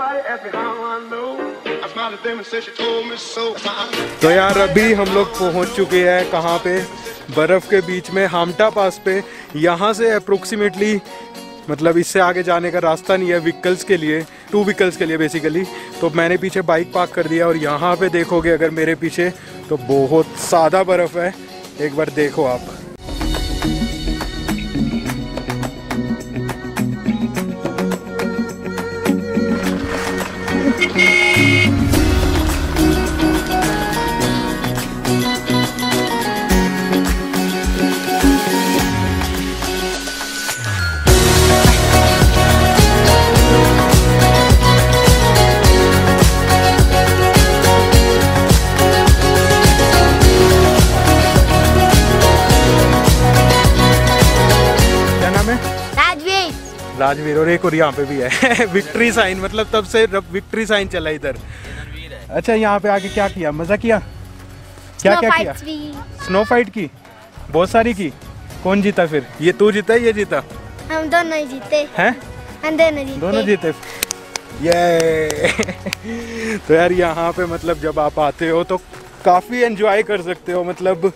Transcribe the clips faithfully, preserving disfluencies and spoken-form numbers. तो यार अभी हम लोग पहुंच चुके हैं कहाँ पे, बर्फ के बीच में हामटा पास पे। यहाँ से अप्रोक्सीमेटली मतलब इससे आगे जाने का रास्ता नहीं है व्हीकल्स के लिए, टू व्हीकल्स के लिए बेसिकली। तो मैंने पीछे बाइक पार्क कर दिया और यहाँ पे देखोगे अगर मेरे पीछे तो बहुत सादा बर्फ है, एक बार देखो आप। राजवीर और एक और यहाँ पे भी है विक्ट्री साइन, मतलब तब से विक्ट्री साइन चला इधर। अच्छा यहाँ पे आके क्या किया, मजा किया? क्या क्या किया? स्नो फाइट की, बहुत सारी की। कौन जीता फिर? ये तू जीता ये जीता? हम दोनों ही जीते हैं, हम दोनों जीते, दोनों जीते। ये तो यार यहाँ पे मतलब जब आप आते हो तो काफी एंजॉय कर सकते हो, मतलब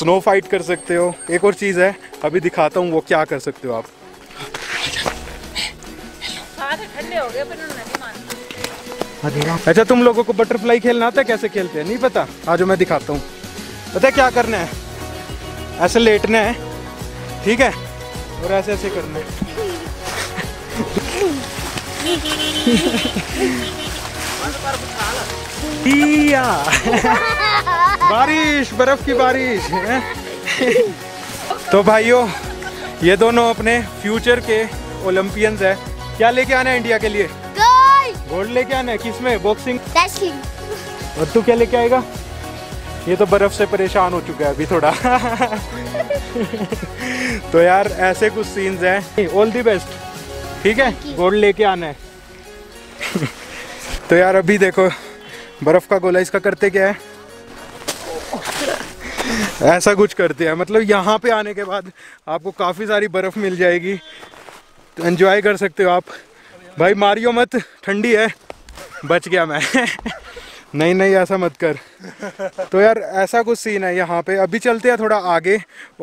स्नो फाइट कर सकते हो। एक और चीज है अभी दिखाता हूँ वो क्या कर सकते हो आप। हो गया पर नहीं मानते। अच्छा तुम लोगों को बटरफ्लाई खेलना आता है? कैसे खेलते हैं नहीं पता? आज मैं दिखाता हूँ। पता है क्या करना है? ऐसे लेटना है, ठीक है, और ऐसे ऐसे करना है। बारिश, बर्फ की बारिश। तो भाइयों ये दोनों अपने फ्यूचर के ओलंपियंस है। क्या लेके आना है इंडिया के लिए? गोल्ड। गोल्ड लेके आना है? किसमें? Boxing, wrestling. और तू क्या लेके आएगा? ये तो बर्फ से परेशान हो चुका है अभी थोड़ा। तो यार ऐसे कुछ सीन्स हैं। ऑल दी बेस्ट, ठीक है, गोल्ड लेके आना है। तो यार अभी देखो बर्फ का गोला, इसका करते क्या है, ऐसा कुछ करते हैं। मतलब यहाँ पे आने के बाद आपको काफी सारी बर्फ मिल जाएगी, तो एंजॉय कर सकते हो आप। भाई मारियो मत, ठंडी है। बच गया मैं। नहीं नहीं ऐसा मत कर। तो यार ऐसा कुछ सीन है यहाँ पे। अभी चलते हैं थोड़ा आगे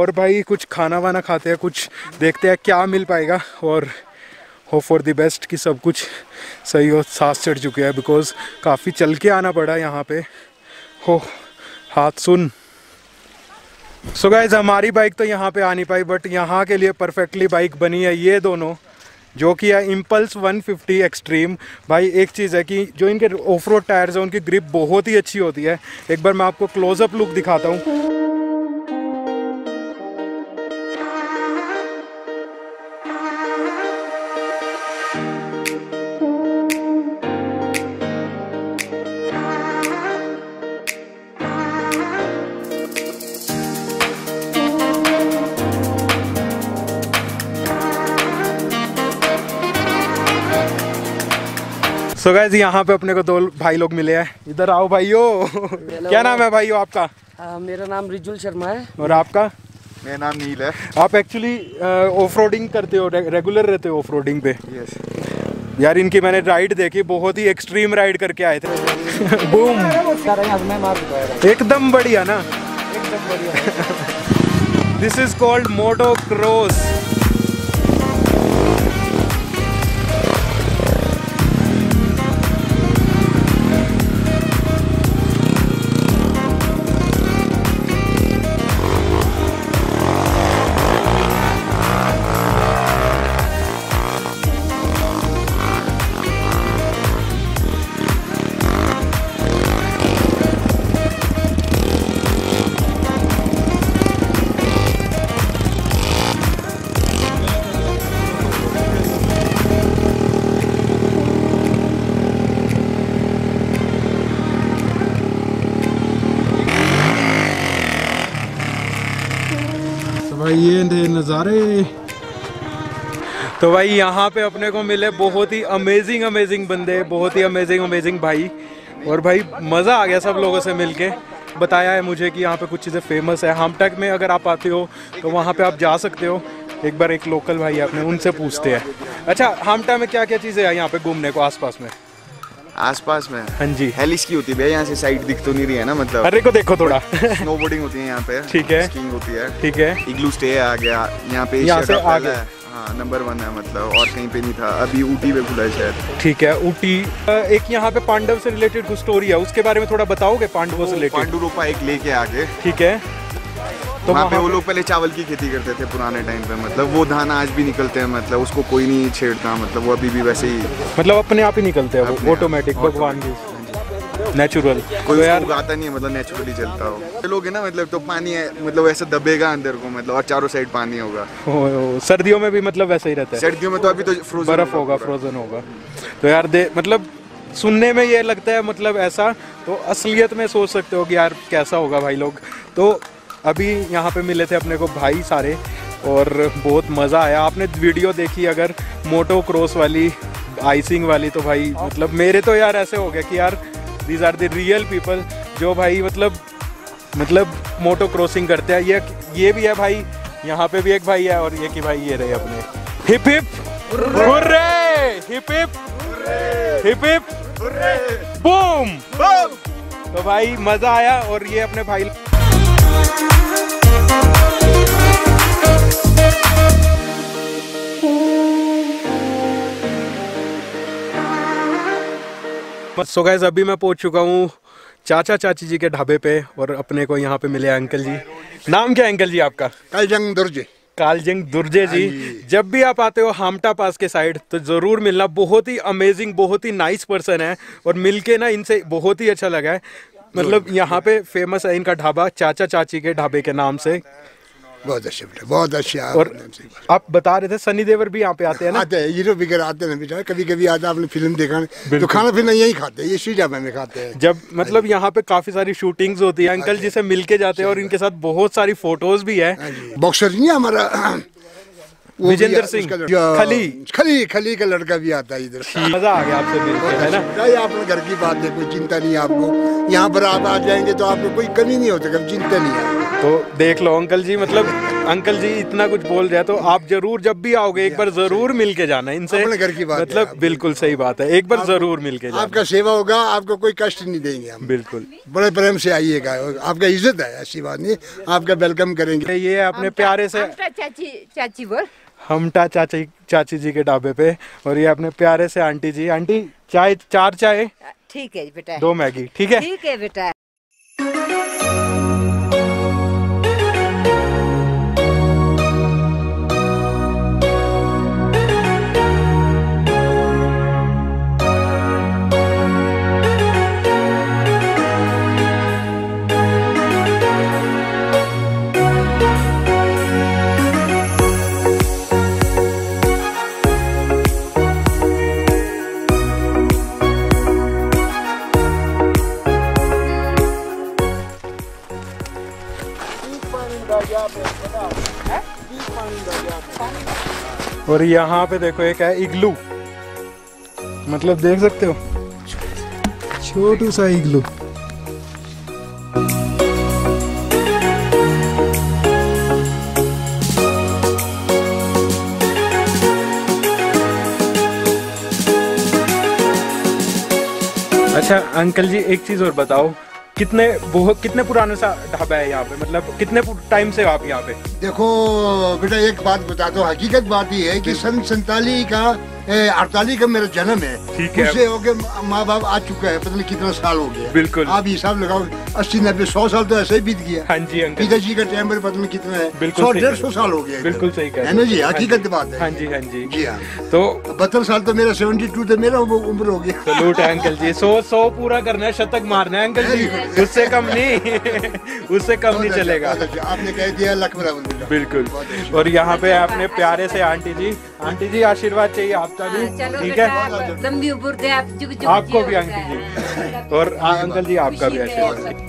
और भाई कुछ खाना वाना खाते हैं, कुछ देखते हैं क्या मिल पाएगा। और होप फॉर द बेस्ट कि सब कुछ सही हो। सांस चढ़ चुके हैं बिकॉज काफ़ी चल के आना पड़ा यहाँ पे। हो हाथ सुन। सो so गाइज हमारी बाइक तो यहाँ पे आ नहीं पाई, बट यहाँ के लिए परफेक्टली बाइक बनी है ये दोनों, जो कि है इम्पल्स वन फिफ्टी एक्सट्रीम। भाई एक चीज़ है कि जो इनके ऑफ रोड टायर्स हैं उनकी ग्रिप बहुत ही अच्छी होती है। एक बार मैं आपको क्लोजअप लुक दिखाता हूँ। सो so गाइज यहाँ पे अपने को दो भाई लोग मिले हैं। इधर आओ भाइयों। क्या नाम है भाइयों आपका? आ, मेरा नाम रिजुल शर्मा है। और आपका? मेरा नाम नील है। आप एक्चुअली ऑफ रोडिंग करते हो, रे, रेगुलर रहते हो ऑफ रोडिंग पे? यस। yes. यार इनकी मैंने राइड देखी, बहुत ही एक्सट्रीम राइड करके आए थे। बूम, एकदम बढ़िया ना, एकदम बढ़िया। This is called motocross. ये थे नज़ारे। तो भाई यहाँ पे अपने को मिले बहुत ही अमेजिंग अमेजिंग बंदे, बहुत ही अमेजिंग अमेजिंग भाई। और भाई मज़ा आ गया सब लोगों से मिलके। बताया है मुझे कि यहाँ पे कुछ चीज़ें फेमस है। हामटक में अगर आप आते हो तो वहाँ पे आप जा सकते हो। एक बार एक लोकल भाई आपने उनसे पूछते हैं। अच्छा, हामटा में क्या क्या चीज़ें हैं यहाँ पे घूमने को आसपास में? आसपास में हाँ जी हेलिस की होती है, यहाँ से साइड दिख तो नहीं रही है ना, मतलब अरे को देखो थोड़ा स्नो बोर्डिंग होती है यहाँ पे, ठीक है, स्कीइंग होती है, ठीक है, इग्लू स्टे आ गया यहाँ पे, यहाँ से आ गया, हाँ नंबर वन है मतलब, और कहीं पे नहीं था, अभी ऊटी पे खुला है शायद, ठीक है। ऊटी एक यहाँ पे पांडव से रिलेटेड कुछ स्टोरी है, उसके बारे में थोड़ा बताओगे? पांडवों से रिलेटेड पांडुरूपा एक लेके आगे, ठीक है, तो वहाँ पे वो लोग पहले चावल की खेती करते थे पुराने टाइम पे, मतलब वो धान आज भी निकलते हैं, मतलब उसको कोई नहीं छेड़ता, मतलब वो अभी भी वैसे ही, मतलब अपने आप ही निकलते हैं वो, ऑटोमेटिक भगवान की नेचुरल, कोई यार उगाता नहीं है, मतलब नेचुरली चलता हो। लोग है ना मतलब, तो पानी है मतलब ऐसा दबेगा अंदर को, मतलब और चारों साइड पानी होगा। ओ, ओ, सर्दियों में भी मतलब वैसा ही रहता है, सर्दियों में तो अभी तो फ्रोजन बर्फ होगा, फ्रोजन होगा। तो यार दे मतलब सुनने में ये लगता है मतलब ऐसा, तो असलियत में सोच सकते हो कि यार कैसा होगा भाई लोग। तो अभी यहाँ पे मिले थे अपने को भाई सारे और बहुत मज़ा आया। आपने वीडियो देखी अगर मोटो क्रॉस वाली, आइसिंग वाली, तो भाई मतलब मेरे तो यार ऐसे हो गया कि यार these are the real people जो भाई मतलब मतलब मोटो क्रॉसिंग करते हैं। ये ये भी है भाई, यहाँ पे भी एक भाई है, और ये कि भाई ये रहे अपने hip hip hurray, hip hip hip hip boom. तो भाई मज़ा आया, और ये अपने भाई सो गाइस, अभी मैं पहुंच चुका हूं चाचा चाची जी के ढाबे पे, और अपने को यहां पे मिले अंकल जी। नाम क्या है अंकल जी आपका? कालजंग दुर्जे। कालजंग दुर्जे जी, जब भी आप आते हो हामटा पास के साइड तो ज़रूर मिलना। बहुत ही अमेजिंग, बहुत ही नाइस पर्सन है, और मिलके ना इनसे बहुत ही अच्छा लगा है। मतलब यहाँ पे फेमस है इनका ढाबा, चाचा चाची के ढाबे के नाम से। बहुत अच्छे बेटे, बहुत अच्छे। और आप बता रहे थे सनी देओल भी यहाँ पे आते हैं ना? आते हैं, हीरो वगैरह आते हैं बेटा, कभी कभी आता है। आपने फिल्म देखा तो खाना पीना यहीं खाते हैं, ये श्री ढाबे में खाते हैं। जब मतलब यहाँ पे काफी सारी शूटिंग्स होती है, अंकल जी से मिलके जाते हैं, और इनके साथ बहुत सारी फोटोज भी है। बॉक्सर नहीं हमारा विजेंद्र सिंह, खली खली खली का लड़का भी आता है इधर। मजा आ गया आपसे मिलकर, है ना? ये आपने घर की बात है, कोई चिंता नहीं आपको, यहाँ पर आप आ जाएंगे तो आपको कोई कमी नहीं होती, कभी चिंता नहीं है। तो देख लो अंकल जी, मतलब अंकल जी इतना कुछ बोल रहे हैं, तो आप जरूर जब भी आओगे एक बार जरूर मिल के जाना इनसे। अपने घर की बात, मतलब बिल्कुल सही बात है, एक बार जरूर मिल के जाना, आपका सेवा होगा, आपको कोई कष्ट नहीं देंगे हम, बिल्कुल बड़े प्रेम से आइएगा, आपका इज्जत है, ऐसी बात नहीं, आपका वेलकम करेंगे। ये अपने प्यारे से चाची चाची बोल हमटा चाची चाची जी के ढाबे पे, और ये अपने प्यारे से आंटी जी। आंटी चाय, चार चाय ठीक है बेटा, दो मैगी ठीक है, ठीक है बेटा। और यहाँ पे देखो एक है इग्लू, मतलब देख सकते हो छोटू सा इग्लू। अच्छा अंकल जी, एक चीज और बताओ, कितने बहुत कितने पुराने सा ढाबा है यहाँ पे, मतलब कितने टाइम से आप यहाँ पे? देखो बेटा एक बात बता दो, हकीकत बात ये है कि सन संताली का अड़तालीस का मेरा जन्म है, ठीक है, उससे हो गया माँ बाप आ चुका है, पता नहीं कितना साल हो गया, बिल्कुल आप हिसाब लगाओ अस्सी नब्बे सौ साल तो ऐसे ही बीत गया। हाँ जी अंकल, पिताजी का टाइम पर पता नहीं कितना है, सौ डेढ़ सौ साल हो गया, बिल्कुल सही है ना जी, हकीकत बात है। हाँ जी, हाँ जी जी हाँ, तो बहत्तर साल तो मेरा सेवेंटी टू तो मेरा उम्र हो गया। सलूट है अंकल जी, सौ सौ पूरा करना है, शतक मारना है अंकल जी, उससे कम नहीं, उससे कम नहीं चलेगा। आपने कह दिया लक बराबर, बिल्कुल। और यहाँ पे आपने प्यारे से आंटी जी, आंटी जी आशीर्वाद चाहिए आपका भी, ठीक है, लंबी उम्र दे आप, जुग जुग आपको भी आंटी जी, और अंकल जी आपका भी आशीर्वाद।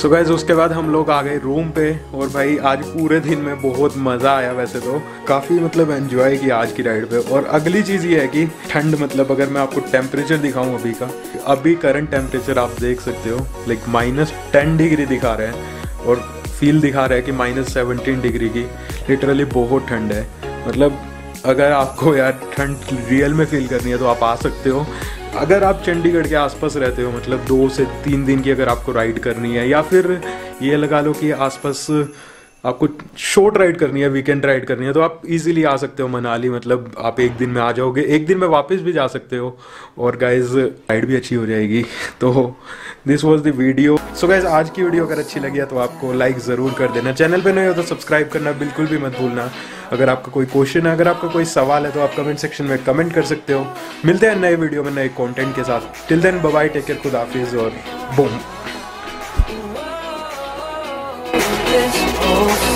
सो गाइस, उसके बाद हम लोग आ गए रूम पे, और भाई आज पूरे दिन में बहुत मज़ा आया, वैसे तो काफ़ी मतलब एंजॉय किया आज की राइड पे। और अगली चीज़ ये है कि ठंड, मतलब अगर मैं आपको टेम्परेचर दिखाऊं अभी का, अभी करंट टेम्परेचर आप देख सकते हो लाइक माइनस टेन डिग्री दिखा रहे हैं, और फील दिखा रहा है कि माइनस सेवनटीन डिग्री की लिटरली बहुत ठंड है। मतलब अगर आपको यार ठंड रियल में फील करनी है तो आप आ सकते हो। अगर आप चंडीगढ़ के आसपास रहते हो, मतलब दो से तीन दिन की अगर आपको राइड करनी है, या फिर ये लगा लो कि आसपास आपको शॉर्ट राइड करनी है, वीकेंड राइड करनी है, तो आप इजीली आ सकते हो मनाली। मतलब आप एक दिन में आ जाओगे, एक दिन में वापस भी जा सकते हो, और गाइज राइड भी अच्छी हो जाएगी। तो this was the video. So guys आज की वीडियो अगर अच्छी लगी है तो आपको लाइक ज़रूर कर देना, चैनल पे नहीं हो तो सब्सक्राइब करना बिल्कुल भी मत भूलना। अगर आपका कोई क्वेश्चन है, अगर आपका कोई सवाल है तो आप कमेंट सेक्शन में कमेंट कर सकते हो। मिलते हैं नए वीडियो में नए कॉन्टेंट के साथ। Till then bye, take care, खुदा हाफिज़ और बूम। Oh